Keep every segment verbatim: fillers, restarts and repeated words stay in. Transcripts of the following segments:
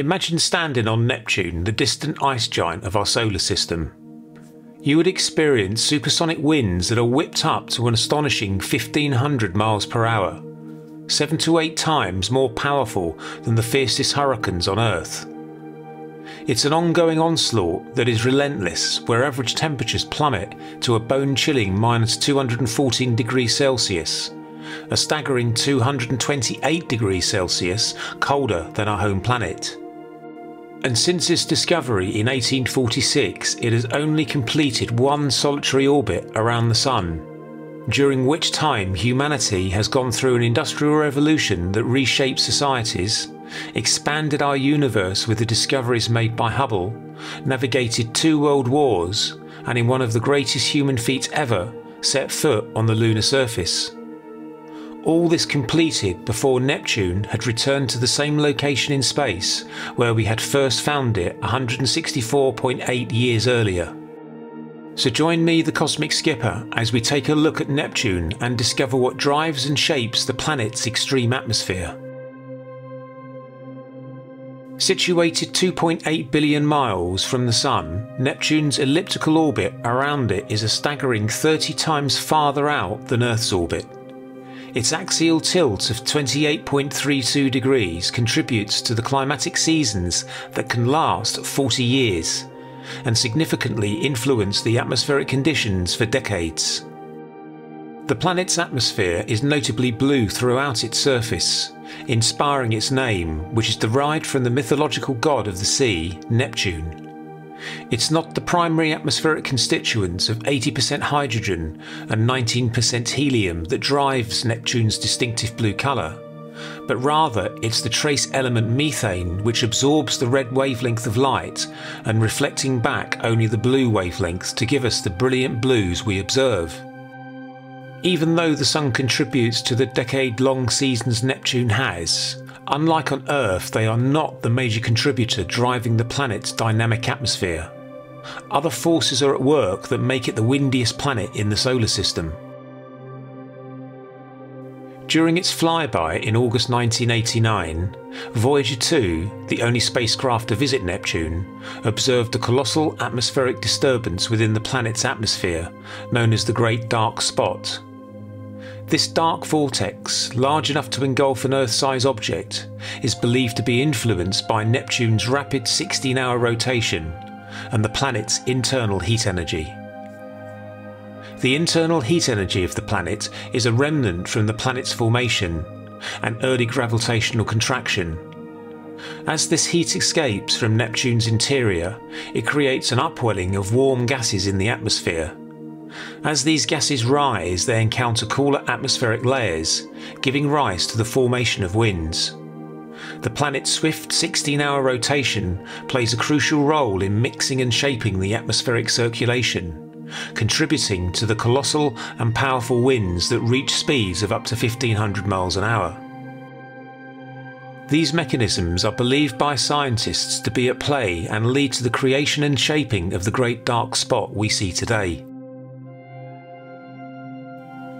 Imagine standing on Neptune, the distant ice giant of our solar system. You would experience supersonic winds that are whipped up to an astonishing fifteen hundred miles per hour, seven to eight times more powerful than the fiercest hurricanes on Earth. It's an ongoing onslaught that is relentless, where average temperatures plummet to a bone-chilling minus two hundred fourteen degrees Celsius, a staggering two hundred twenty-eight degrees Celsius colder than our home planet. And since its discovery in eighteen forty-six, it has only completed one solitary orbit around the Sun, during which time humanity has gone through an industrial revolution that reshaped societies, expanded our universe with the discoveries made by Hubble, navigated two world wars, and in one of the greatest human feats ever, set foot on the lunar surface. All this completed before Neptune had returned to the same location in space where we had first found it one hundred sixty-four point eight years earlier. So join me, the Cosmic Skipper, as we take a look at Neptune and discover what drives and shapes the planet's extreme atmosphere. Situated two point eight billion miles from the Sun, Neptune's elliptical orbit around it is a staggering thirty times farther out than Earth's orbit. Its axial tilt of twenty-eight point three two degrees contributes to the climatic seasons that can last forty years, and significantly influence the atmospheric conditions for decades. The planet's atmosphere is notably blue throughout its surface, inspiring its name, which is derived from the mythological god of the sea, Neptune. It's not the primary atmospheric constituents of eighty percent hydrogen and nineteen percent helium that drives Neptune's distinctive blue colour, but rather it's the trace element methane, which absorbs the red wavelength of light and reflecting back only the blue wavelength to give us the brilliant blues we observe. Even though the Sun contributes to the decade-long seasons Neptune has, unlike on Earth, they are not the major contributor driving the planet's dynamic atmosphere. Other forces are at work that make it the windiest planet in the solar system. During its flyby in August nineteen eighty-nine, Voyager two, the only spacecraft to visit Neptune, observed a colossal atmospheric disturbance within the planet's atmosphere, known as the Great Dark Spot. This dark vortex, large enough to engulf an Earth-sized object, is believed to be influenced by Neptune's rapid sixteen-hour rotation and the planet's internal heat energy. The internal heat energy of the planet is a remnant from the planet's formation and early gravitational contraction. As this heat escapes from Neptune's interior, it creates an upwelling of warm gases in the atmosphere. As these gases rise, they encounter cooler atmospheric layers, giving rise to the formation of winds. The planet's swift sixteen-hour rotation plays a crucial role in mixing and shaping the atmospheric circulation, contributing to the colossal and powerful winds that reach speeds of up to fifteen hundred miles an hour. These mechanisms are believed by scientists to be at play and lead to the creation and shaping of the Great Dark Spot we see today.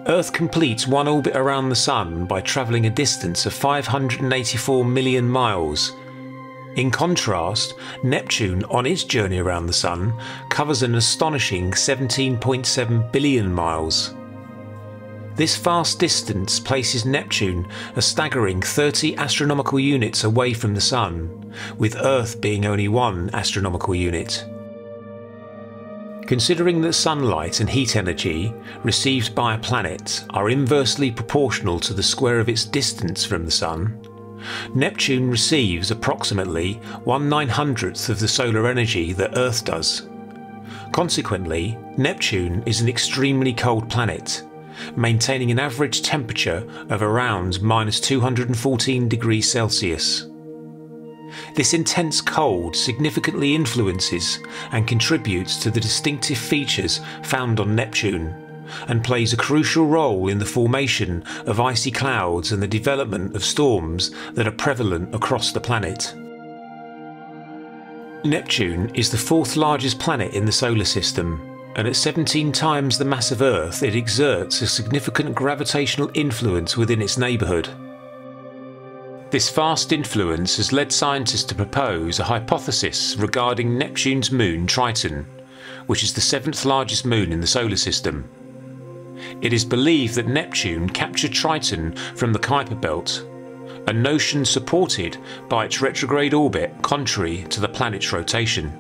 Earth completes one orbit around the Sun by travelling a distance of five hundred eighty-four million miles. In contrast, Neptune, on its journey around the Sun, covers an astonishing seventeen point seven billion miles. This vast distance places Neptune a staggering thirty astronomical units away from the Sun, with Earth being only one astronomical unit. Considering that sunlight and heat energy received by a planet are inversely proportional to the square of its distance from the Sun, Neptune receives approximately one nine-hundredth of the solar energy that Earth does. Consequently, Neptune is an extremely cold planet, maintaining an average temperature of around minus two hundred fourteen degrees Celsius. This intense cold significantly influences and contributes to the distinctive features found on Neptune, and plays a crucial role in the formation of icy clouds and the development of storms that are prevalent across the planet. Neptune is the fourth largest planet in the solar system, and at seventeen times the mass of Earth, it exerts a significant gravitational influence within its neighbourhood. This vast influence has led scientists to propose a hypothesis regarding Neptune's moon Triton, which is the seventh largest moon in the solar system. It is believed that Neptune captured Triton from the Kuiper belt, a notion supported by its retrograde orbit contrary to the planet's rotation.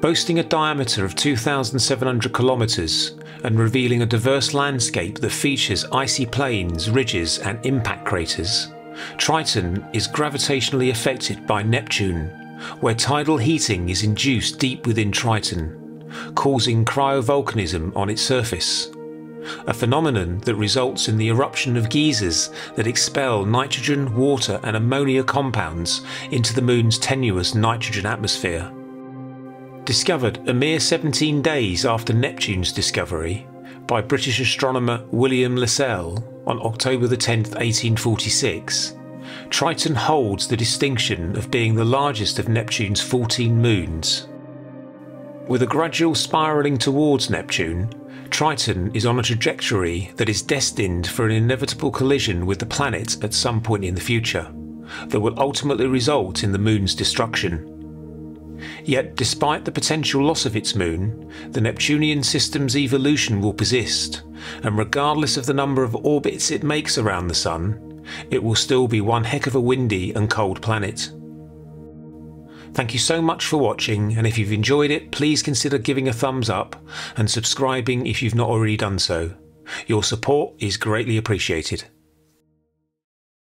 Boasting a diameter of two thousand seven hundred kilometers and revealing a diverse landscape that features icy plains, ridges and impact craters, Triton is gravitationally affected by Neptune, where tidal heating is induced deep within Triton, causing cryovolcanism on its surface, a phenomenon that results in the eruption of geysers that expel nitrogen, water and ammonia compounds into the moon's tenuous nitrogen atmosphere. Discovered a mere seventeen days after Neptune's discovery by British astronomer William Lassell on October the tenth, eighteen forty-six, Triton holds the distinction of being the largest of Neptune's fourteen moons. With a gradual spiralling towards Neptune, Triton is on a trajectory that is destined for an inevitable collision with the planet at some point in the future, that will ultimately result in the moon's destruction. Yet, despite the potential loss of its moon, the Neptunian system's evolution will persist, and regardless of the number of orbits it makes around the Sun, it will still be one heck of a windy and cold planet. Thank you so much for watching, and if you've enjoyed it, please consider giving a thumbs up and subscribing if you've not already done so. Your support is greatly appreciated.